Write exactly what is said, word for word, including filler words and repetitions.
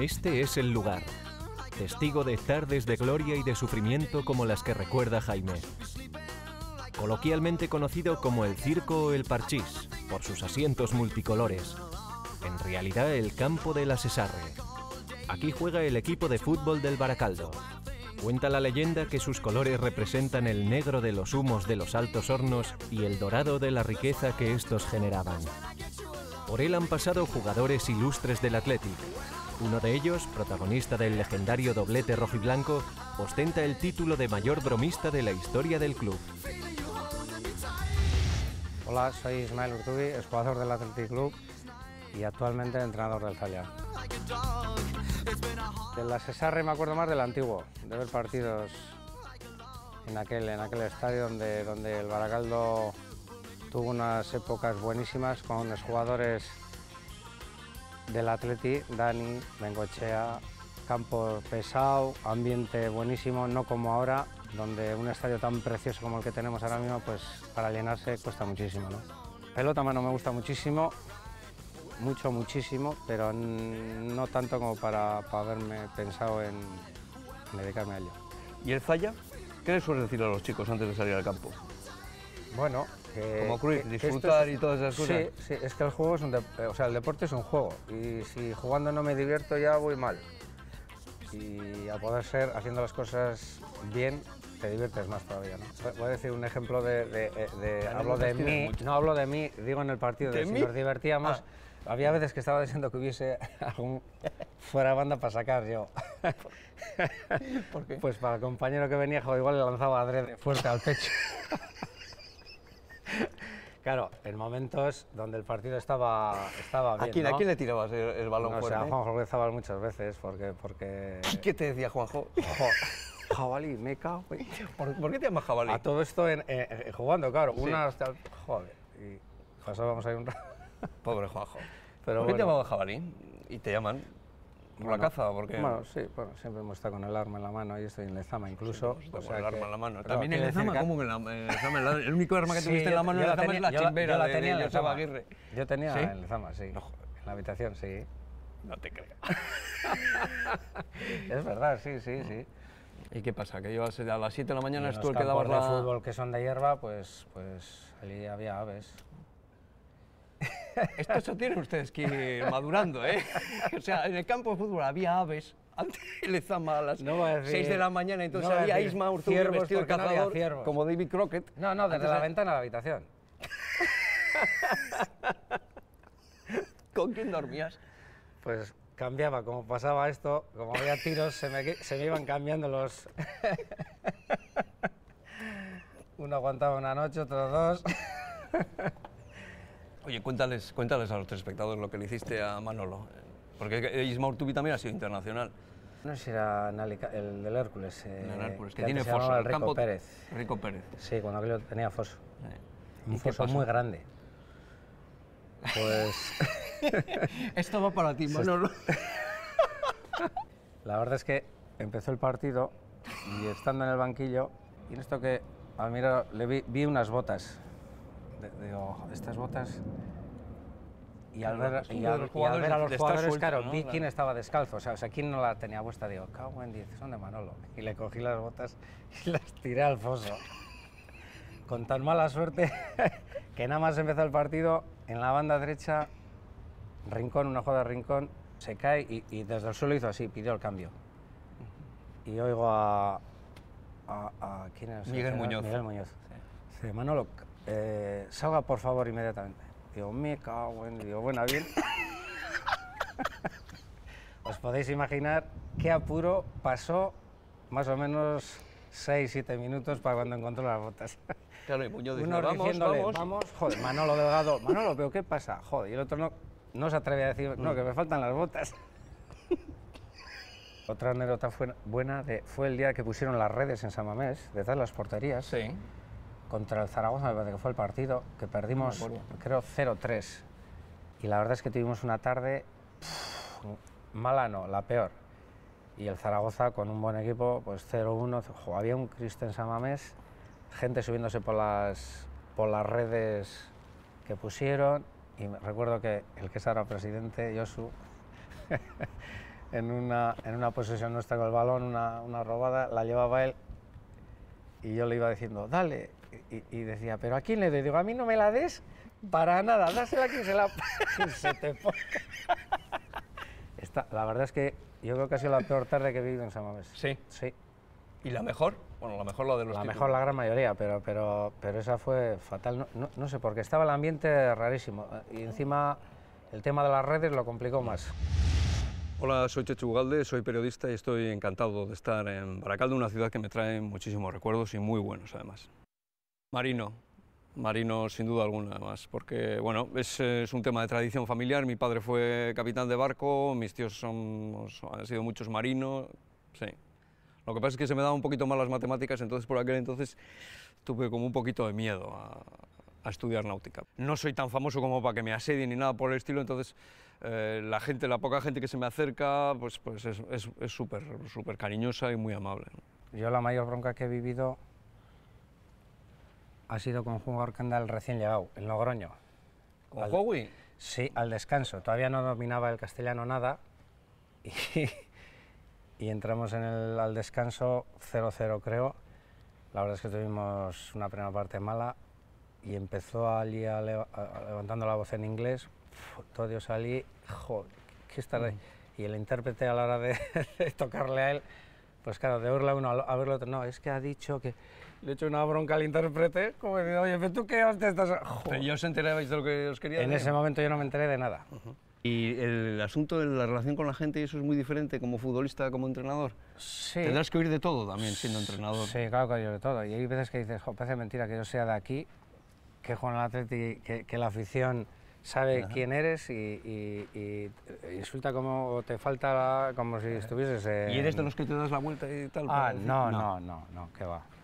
Este es el lugar, testigo de tardes de gloria y de sufrimiento como las que recuerda Jaime. Coloquialmente conocido como el circo o el parchís, por sus asientos multicolores. En realidad, el campo de Lasesarre. Aquí juega el equipo de fútbol del Baracaldo. Cuenta la leyenda que sus colores representan el negro de los humos de los altos hornos y el dorado de la riqueza que estos generaban. Por él han pasado jugadores ilustres del Athletic. Uno de ellos, protagonista del legendario doblete rojiblanco, ostenta el título de mayor bromista de la historia del club. Hola, soy Ismael Urtubi, es jugador del Athletic Club y actualmente entrenador del Zalia. De Lasesarre me acuerdo más del antiguo, de ver partidos en aquel, en aquel estadio donde, donde el Baracaldo tuvo unas épocas buenísimas con los jugadores del Atleti, Dani, Bengochea, campo pesado, ambiente buenísimo, no como ahora, donde un estadio tan precioso como el que tenemos ahora mismo, pues para llenarse cuesta muchísimo, ¿no? Pelota mano me gusta muchísimo, mucho, muchísimo, pero no tanto como para, para haberme pensado en, en dedicarme a ello. ¿Y el Zalia? ¿Qué le sueles decir a los chicos antes de salir al campo? Bueno, que, como Cruyff, que, disfrutar que es, y todas esas cosas. Sí, sí, es que el juego es un de, o sea, el deporte es un juego y si jugando no me divierto ya voy mal. Y a poder ser, haciendo las cosas bien, te diviertes más todavía, ¿no? Voy a decir un ejemplo de... de, de, de hablo de mí, mucho. No hablo de mí, digo en el partido, de, de si mí? Nos divertíamos. Ah. Había veces que estaba diciendo que hubiese algún fuera banda para sacar yo. ¿Por qué? Pues para el compañero que venía, jo, igual le lanzaba adrede fuerte al pecho. Claro, en momentos donde el partido estaba, estaba bien, ¿A quién, ¿no? ¿A quién le tirabas el, el balón no, fuera? O sea, a Juanjo Rezabal muchas veces, porque... porque... ¿Qué te decía Juanjo? Jo, jabalí, me cago en... ¿Por, ¿Por qué te llamas jabalí? A todo esto en, eh, jugando, claro. Sí. Una hasta... Joder, y pasábamos ahí un rato. Pobre Juanjo. Pero ¿Por bueno. qué te llamaban jabalí? ¿Y te llaman? ¿Por bueno, la caza o por qué? Bueno, sí, bueno, siempre hemos estado con el arma en la mano, y estoy en Lezama incluso. Sí, o sea, con el arma en la mano. También en Lezama, ¿cómo que en Lezama? El único arma que tuviste sí, en la mano en Lezama es la chimbera. Yo la tenía en Lezama. Aguirre. Yo tenía ¿Sí? en Lezama, sí. No, en la habitación, sí. No te creo. Es verdad, sí, sí, sí. ¿Y qué pasa? Que llevas a las siete de la mañana, es tú el que dabas la... de fútbol que son de hierba, pues, pues allí había aves. Esto se tienen ustedes que ir madurando, ¿eh? O sea, en el campo de fútbol había aves, antes de Lezama a las no a decir, seis de la mañana, entonces no había decir, Isma Urtubi vestido de cazador, no como David Crockett. No, no, desde la, la ventana a la habitación. ¿Con quién dormías? Pues cambiaba, como pasaba esto, como había tiros, se me, se me iban cambiando los... Uno aguantaba una noche, otros dos... Oye, cuéntales, cuéntales a los espectadores lo que le hiciste a Manolo, porque Ismael Urtubi también ha sido internacional. No sé si era el del Hércules, eh, el Hércules que, que tiene foso, el Rico Pérez. Rico Pérez. Sí, cuando aquello tenía foso. Eh. Un foso muy grande. Pues... Esto va para ti, Manolo. La verdad es que empezó el partido y estando en el banquillo, y en esto que al mirar le vi, vi unas botas. Digo, estas botas, y al ver, y al, y al ver a los jugadores, suelto, claro, ¿no? vi claro. quién estaba descalzo, o sea, o sea, quién no la tenía puesta, digo, cago en diez, son de Manolo, y le cogí las botas y las tiré al foso, con tan mala suerte que nada más empezó el partido, en la banda derecha, rincón, una jugada de rincón, se cae y, y desde el suelo hizo así, pidió el cambio, y oigo a... a, a ¿quién es? Miguel Muñoz. Miguel Muñoz. Sí. Sí, Manolo, Eh, salga por favor inmediatamente. Digo, me cago en... Digo, bueno, bien. Os podéis imaginar qué apuro pasó más o menos seis, siete minutos para cuando encontró las botas. Claro, y Muñoz diciendo, vamos, diciéndole, vamos, vamos. Joder, Manolo Delgado, Manolo, pero ¿qué pasa? Joder, y el otro no, no se atreve a decir, no, que me faltan las botas. Otra anécdota fue, buena de, fue el día que pusieron las redes en San Mamés, detrás de las porterías. Sí. Contra el Zaragoza, me parece que fue el partido, que perdimos, no creo, cero tres. Y la verdad es que tuvimos una tarde pff, mala, no, la peor. Y el Zaragoza, con un buen equipo, pues cero uno. Había un Cristian Samamés, gente subiéndose por las, por las redes que pusieron. Y recuerdo que el que es ahora presidente, Josu, en, una, en una posesión nuestra con el balón, una, una robada, la llevaba él y yo le iba diciendo, dale. Y, y decía, ¿pero a quién le doy? Digo, a mí no me la des para nada, dásela a quien se la... se te pone. Esta, la verdad es que yo creo que ha sido la peor tarde que he vivido en San Mamés. Sí. Sí. ¿Y la mejor? Bueno, la mejor la de los La títulos. mejor la gran mayoría, pero, pero, pero esa fue fatal. No, no, no sé, porque estaba el ambiente rarísimo. Y encima el tema de las redes lo complicó más. Hola, soy Chechu Ugalde, soy periodista y estoy encantado de estar en Baracaldo, una ciudad que me trae muchísimos recuerdos y muy buenos, además. Marino, Marino sin duda alguna, además, porque bueno, es, es un tema de tradición familiar. Mi padre fue capitán de barco, mis tíos son, han sido muchos marinos, sí. Lo que pasa es que se me daban un poquito mal las matemáticas, entonces por aquel entonces tuve como un poquito de miedo a, a estudiar náutica. No soy tan famoso como para que me asedien ni nada por el estilo, entonces eh, la gente, la poca gente que se me acerca, pues, pues es súper, es, súper cariñosa y muy amable. Yo la mayor bronca que he vivido ha sido con un jugador que anda el recién llegado, el Logroño. ¿Con al, Howie? Sí, al descanso. Todavía no dominaba el castellano nada y... y entramos en el, al descanso cero cero, creo. La verdad es que tuvimos una primera parte mala y empezó Ali a leva, a, levantando la voz en inglés. Uf, todo Dios, Ali, joder, qué estará. Mm. Y el intérprete a la hora de, de tocarle a él, pues claro, de oírle a uno a verlo otro. No, es que ha dicho que... Le he hecho una bronca al intérprete, como diciendo, oye, pero tú qué hostia estás... Joder. ¿Ya os enterabais de lo que os quería decir? En ese momento yo no me enteré de nada. Uh-huh. ¿Y el asunto de la relación con la gente, eso es muy diferente como futbolista, como entrenador? Sí. Tendrás que oír de todo también siendo entrenador. Sí, claro que oír de todo. Y hay veces que dices, jo, parece mentira que yo sea de aquí, que juego en el Athletic, que, que la afición sabe Ajá. quién eres y, y, y insulta como te falta, como si estuvieses... En... ¿Y eres de los que te das la vuelta y tal? Ah, no, no, no, no, no, que va.